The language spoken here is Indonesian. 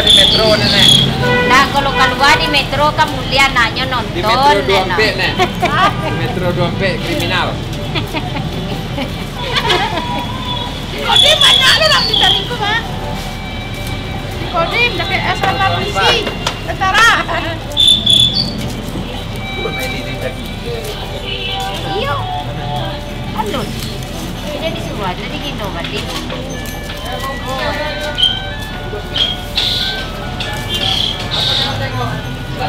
keluar di Metro nenek. Nah kalau keluar di Metro kemuliaan nanya nonton di Metro 2B nenek. Di Metro 2B kriminal. Kodim banyak lu dalam ditaringku mah. Di Kodim dapat asrama polisi tentara. Main ini lagi. Iyo. Aduh. Dia disuruh aja di Indomaret. Apa yang tengok? Enggak